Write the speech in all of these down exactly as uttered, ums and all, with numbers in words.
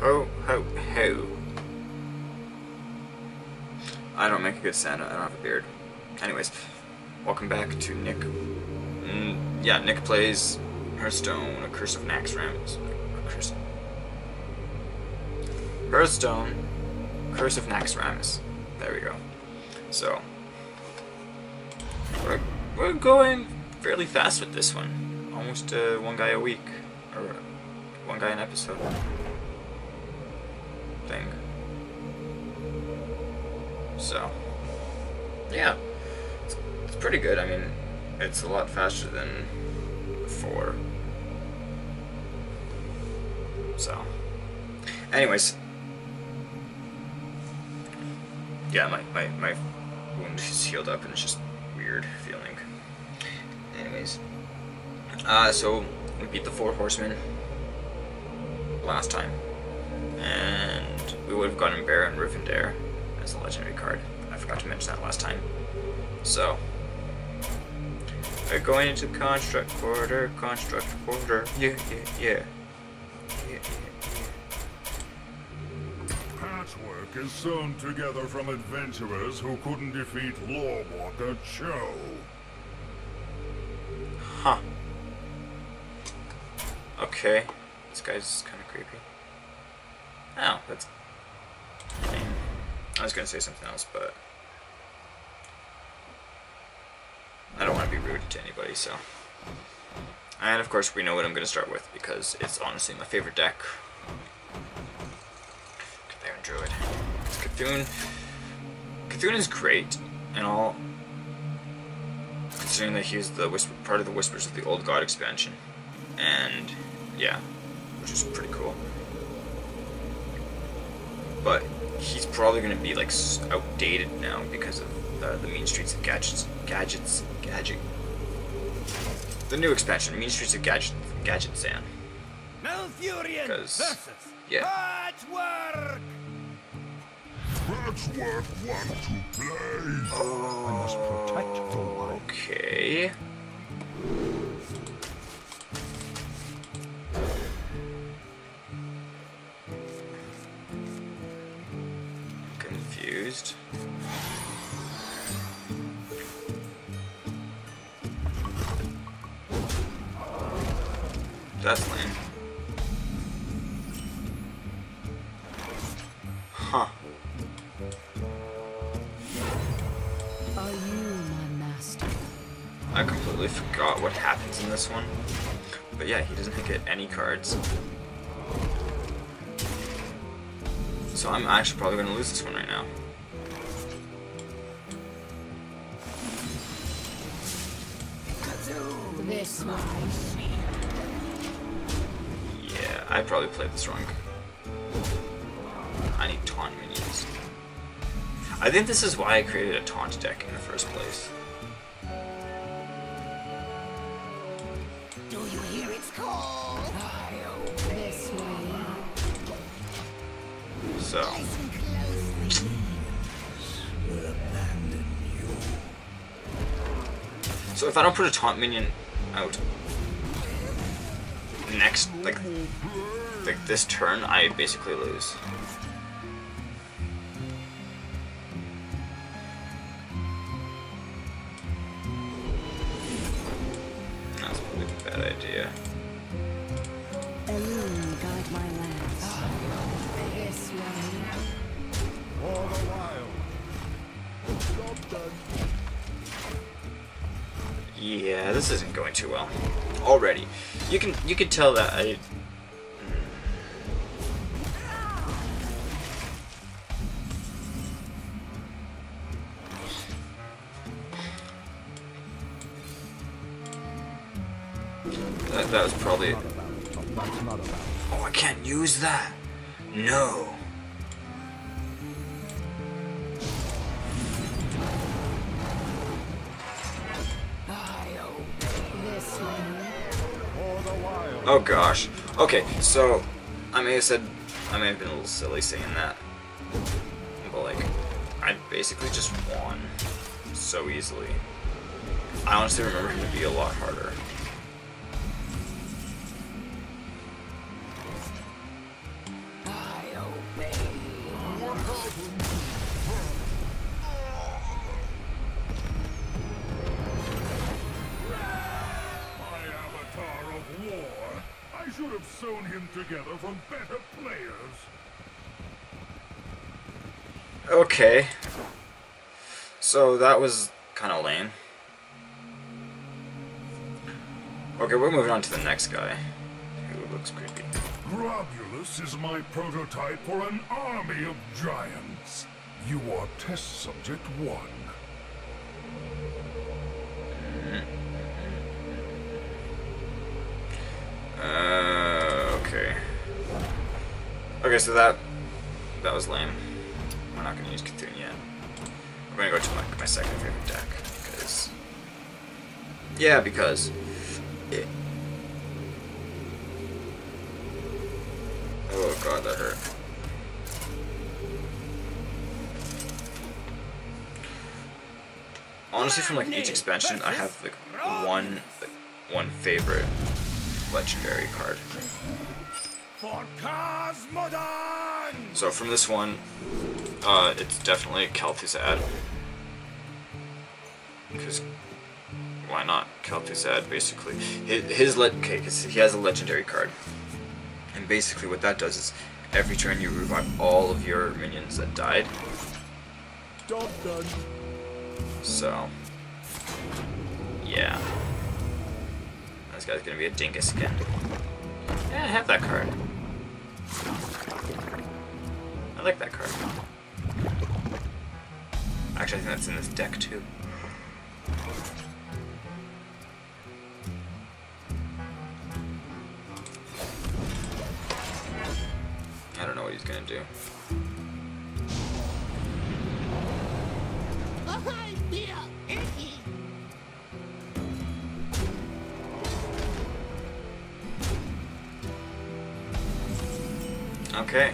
Ho, ho, ho. I don't make a good Santa. I don't have a beard. Anyways, welcome back to Nick. Mm, yeah, Nick plays Hearthstone, a Curse of Naxxramas. Curse. Hearthstone, Curse of Naxxramas. There we go. So, we're, we're going fairly fast with this one. Almost uh, one guy a week, or one guy an episode thing. So, yeah, it's, it's pretty good. I mean, it's a lot faster than before. So, anyways, yeah, my, my, my wound is healed up and it's just weird feeling. Anyways, uh, so we beat the four horsemen last time, and we would have gotten Baron Rivendare as a legendary card. I forgot to mention that last time. So, we're going into Construct Quarter, Construct Quarter, yeah, yeah, yeah. Patchwork is sewn together from adventurers who couldn't defeat Lawwalker Cho. Huh. Okay. This guy's kind of creepy. Oh, that's... I mean, I was going to say something else, but... I don't want to be rude to anybody, so... And of course we know what I'm going to start with, because it's honestly my favorite deck. C'Thun Druid. C'Thun... C'Thun is great, and all... Considering that he's the whisper, part of the Whispers of the Old God expansion. And... yeah, which is pretty cool. But he's probably going to be like outdated now because of uh, the Mean Streets of Gadgets... Gadgets... Gadget... The new expansion, Mean Streets of Gadget, Gadgetzan. Malfurion versus yeah. Patchwork. Patchwork want to play. Oh, I must protect the world. Okay. Confused. That's lame. Huh. Are you my master? I completely forgot what happens in this one. But yeah, he doesn't get any cards. So I'm actually probably going to lose this one right now. This one. I probably played this wrong. I need taunt minions. I think this is why I created a taunt deck in the first place. Do you hear its call? This way. So. So if I don't put a taunt minion out next, like, like this turn, I basically lose. That's probably a bad idea. Alone guide my lands. All the while. Yeah, this isn't going too well already. You can you can tell that I that, that was probably... Oh, I can't use that. No. Oh gosh. Okay, so I may have said I may have been a little silly saying that, but like I basically just won so easily. I honestly remember him to be a lot harder. Sewn him together from better players. Okay. So that was kind of lame. Okay, we're moving on to the next guy, who looks creepy. Grobulus is my prototype for an army of giants. You are test subject one. Okay, so that that was lame. We're not going to use C'Thun yet. We're going to go to my, my second favorite deck, because... Yeah, because... It... Oh god, that hurt. Honestly, from like each expansion, I have like one, like, one favorite legendary card. For Kazmodan! So from this one, uh, it's definitely Kel'Thuzad. Because why not? Kel'Thuzad, basically. His, his le okay, he has a legendary card. And basically what that does is every turn you revive all of your minions that died. So yeah. This guy's gonna be a dingus again. Yeah, I have that card. I like that card. Actually, I think that's in this deck too. I don't know what he's gonna do. Okay.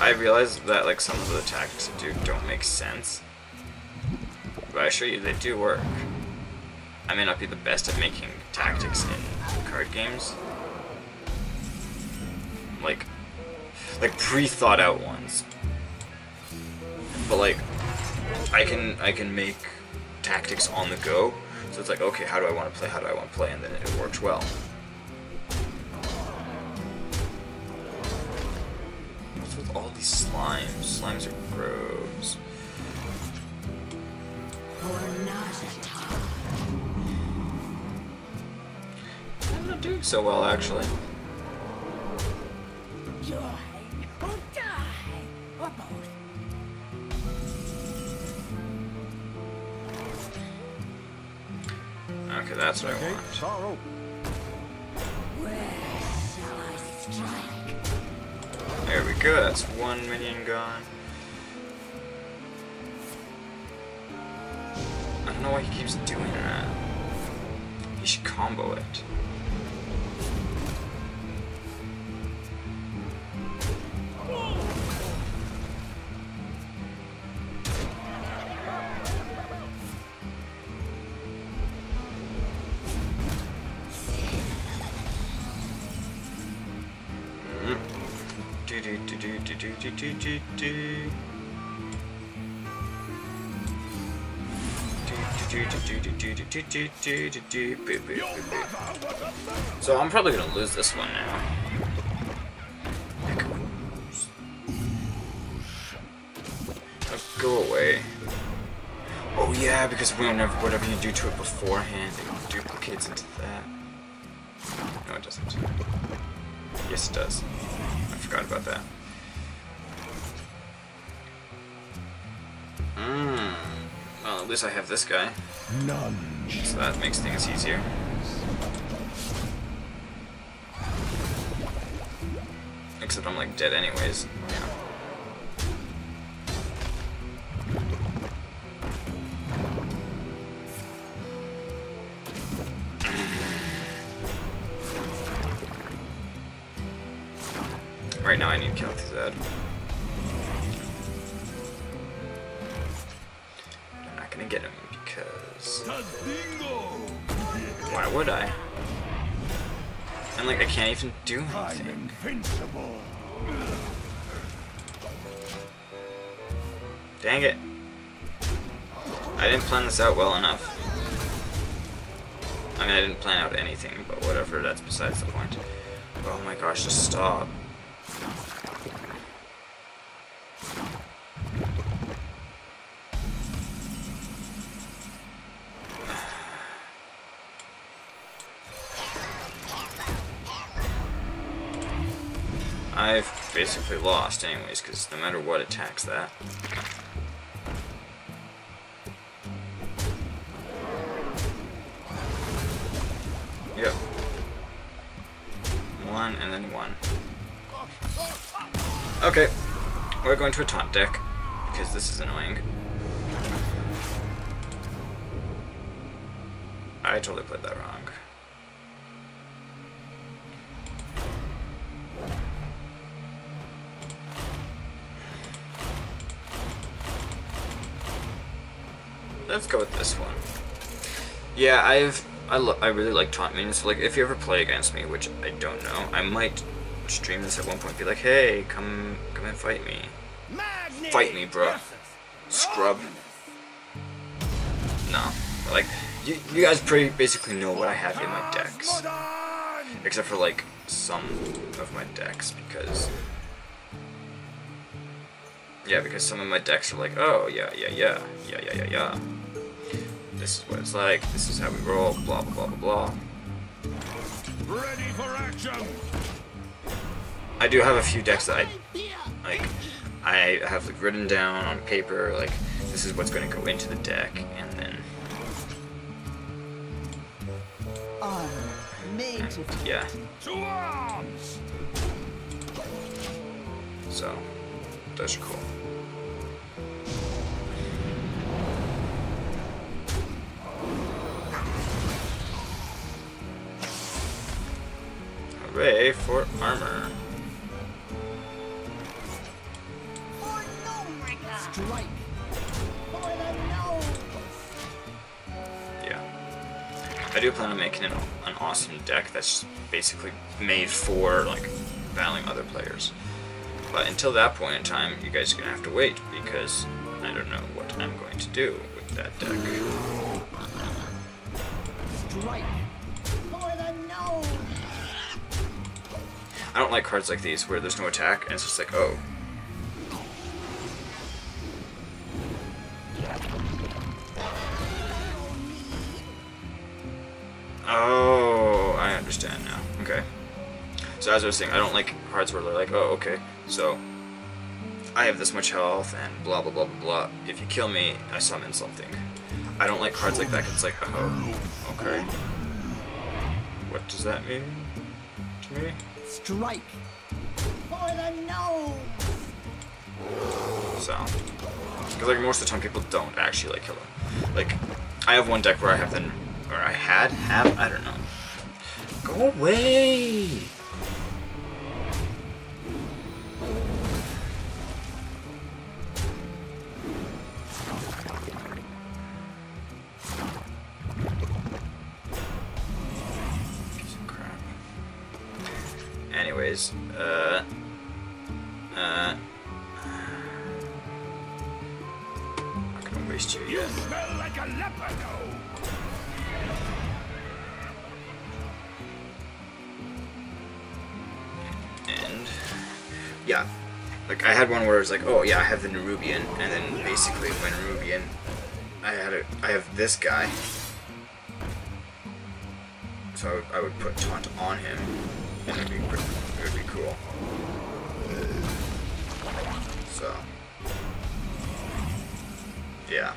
I realize that like some of the tactics I do don't make sense, but I assure you they do work. I may not be the best at making tactics in card games, like like pre-thought out ones, but like. I can I can make tactics on the go, so it's like, okay, how do I want to play? How do I want to play? And then it works well. What's with all these slimes? Slimes are gross. I'm not doing so well, actually. Okay, that's what I want. Sorrow. There we go, that's one minion gone. I don't know why he keeps doing that. He should combo it. So I'm probably gonna lose this one now. Go away. Oh yeah, because whenever whatever you do to it beforehand, it duplicates into that. No, it doesn't. Yes, it does. I forgot about that. Mmm. Well, at least I have this guy. None. So that makes things easier. Except I'm like dead anyways. Yeah. Right now I need Kel'Thuzad. gonna get him because why would I? And like I can't even do anything. Dang it! I didn't plan this out well enough. I mean, I didn't plan out anything, but whatever, that's besides the point. Oh my gosh, just stop. I've basically lost anyways, because no matter what attacks that. Yep. One and then one. Okay. We're going to a taunt deck, because this is annoying. I totally played that wrong. Let's go with this one. Yeah, I've I lo I really like taunt minions. So like, if you ever play against me, which I don't know, I might stream this at one point. Be like, hey, come come and fight me, fight me, bro, scrub. No, like you you guys pretty basically know what I have in my decks, except for like some of my decks because. Yeah, because some of my decks are like, oh, yeah, yeah, yeah, yeah, yeah, yeah, yeah. This is what it's like, this is how we roll, blah, blah, blah, blah, blah. Ready for action. I do have a few decks that I, like, I have like, written down on paper, like, this is what's going to go into the deck, and then... And, yeah. So... Those are cool. Hooray for armor. For no Mega. Strike. For the nose. Yeah. I do plan on making an, an awesome deck that's basically made for like battling other players. But until that point in time, you guys are going to have to wait, because I don't know what I'm going to do with that deck. Strike for the nose. I don't like cards like these, where there's no attack, and it's just like, oh. Oh, I understand now. Okay. So as I was saying, I don't like cards where they're like, oh, okay. So, I have this much health, and blah blah blah blah blah. If you kill me, I summon something. I don't like cards like that, because it's like, oh, okay. What does that mean to me? Strike for the nose! So, because like most of the time people don't actually like kill them. Like, I have one deck where I have them, or I had, have, I don't know. Go away! Uh, uh, I'm not gonna waste you yet. You smell like a leopard, though. And yeah, like I had one where it was like, oh yeah, I have the Nerubian, and then basically my Nerubian, I had a, I have this guy, so I would, I would put taunt on him. It would be pretty, it would be cool. So, yeah.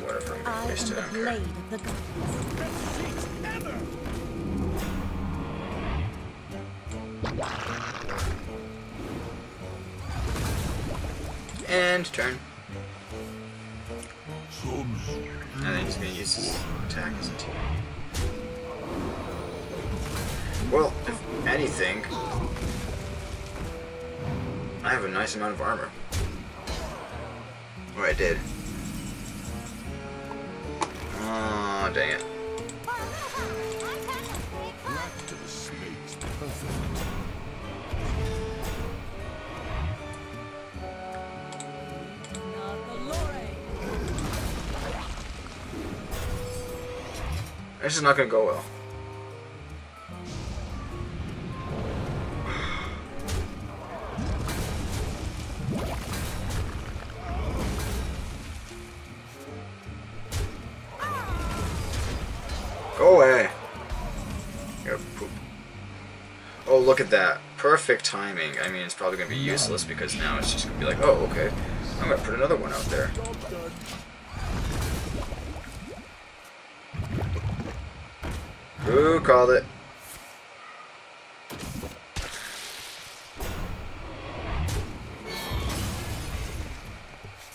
Whatever, I'm gonna waste it. I am the blade of the gods. And turn. And then he's going to use his attack, isn't he? Well, if anything, I have a nice amount of armor. Or I did. Oh, dang it. This is not gonna go well. Go away. Go poop. Oh, look at that. Perfect timing. I mean, it's probably gonna be useless because now it's just gonna be like, oh, okay. I'm gonna put another one out there. Who called it?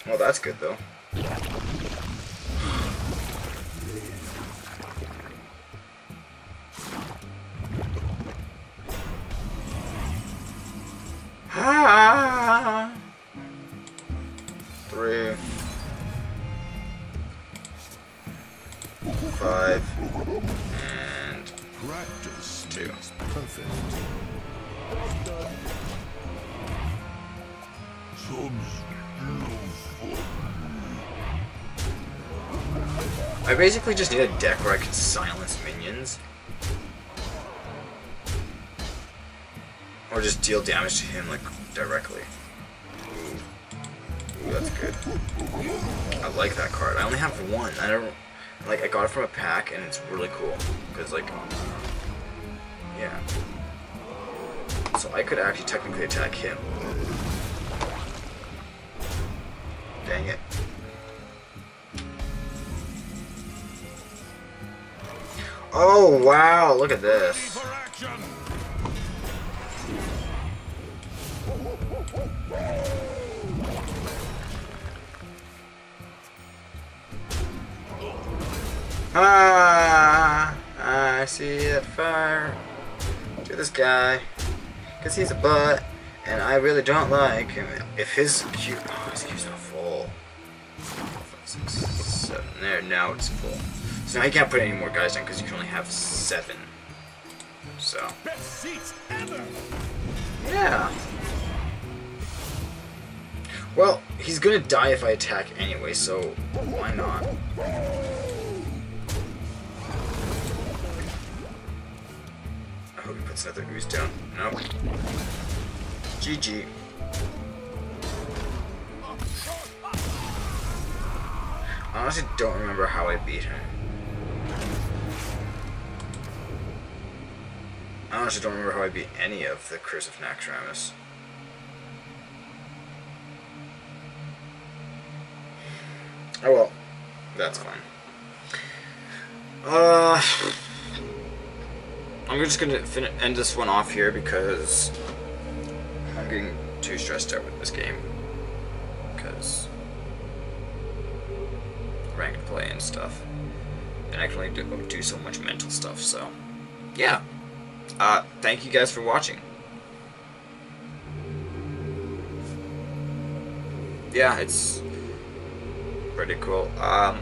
Well, that's good though. Ah! Three. Five. Practice two. Perfect. I basically just need a deck where I can silence minions. Or just deal damage to him, like, directly. Ooh, that's good. I like that card. I only have one. I don't... Like, I got it from a pack, and it's really cool. Because, like, yeah. So I could actually technically attack him. Dang it. Oh, wow, look at this. Ah, I see that fire to this guy, because he's a butt, and I really don't like him. If his Q, oh, his Q's not full. Five, six, seven, there, now it's full. So now you can't put any more guys down because you can only have seven. So, yeah. Well, he's gonna die if I attack anyway, so why not? I hope he puts another ooze down. No. G G. I honestly don't remember how I beat him. I honestly don't remember how I beat any of the Curse of Naxxramas. Oh well. That's fine. Uh... I'm just going to end this one off here because I'm getting too stressed out with this game because ranked play and stuff, and I can only do, do so much mental stuff, so yeah. Uh, thank you guys for watching. Yeah, it's pretty cool. Um,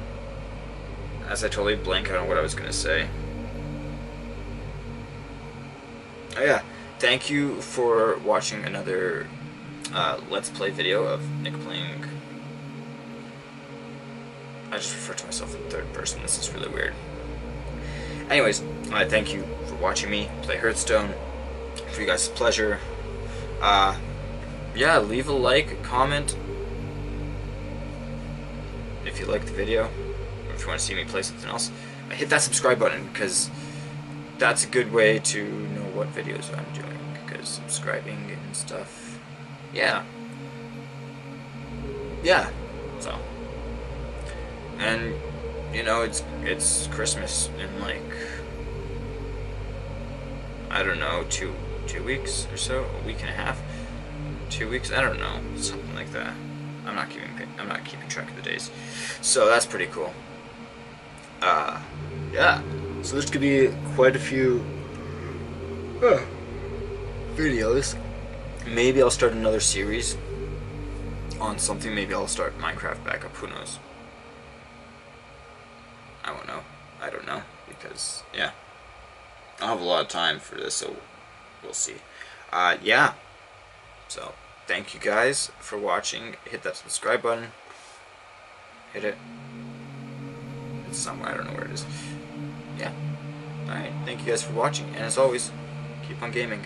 as I totally blank out on what I was going to say. Oh yeah, thank you for watching another uh, Let's Play video of Nick playing. I just refer to myself in third person, this is really weird. Anyways, uh, thank you for watching me play Hearthstone. For you guys' pleasure. Uh, yeah, leave a like, a comment, if you liked the video, or if you want to see me play something else. Hit that subscribe button, because that's a good way to know what videos I'm doing, because subscribing and stuff, yeah, yeah, so, and, you know, it's, it's Christmas in, like, I don't know, two, two weeks or so, a week and a half, two weeks, I don't know, something like that, I'm not keeping, I'm not keeping track of the days, so that's pretty cool, uh, yeah. So there's going to be quite a few huh, videos. Maybe I'll start another series on something. Maybe I'll start Minecraft back up. Who knows? I don't know. I don't know. Because, yeah. I'll have a lot of time for this, so we'll see. Uh, yeah. So, thank you guys for watching. Hit that subscribe button. Hit it. It's somewhere. I don't know where it is. Yeah. Alright. Thank you guys for watching. And as always, keep on gaming.